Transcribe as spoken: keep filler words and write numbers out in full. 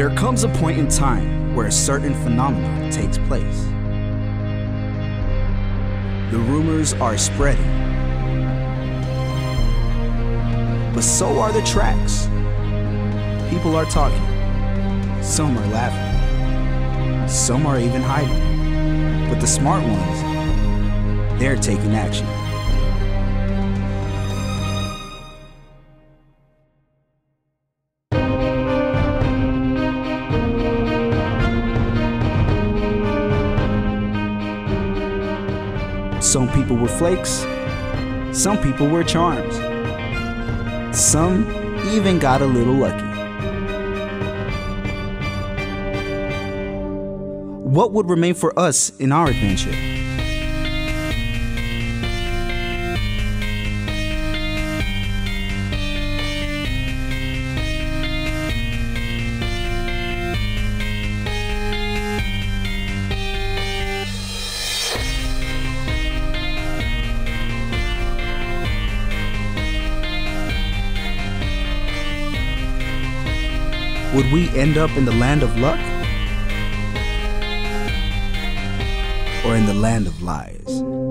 There comes a point in time where a certain phenomenon takes place. The rumors are spreading, but so are the tracks. People are talking, some are laughing, some are even hiding, but the smart ones, they're taking action. Some people were flakes, some people were charms, some even got a little lucky. What would remain for us in our adventure? Would we end up in the land of luck? Or in the land of lies?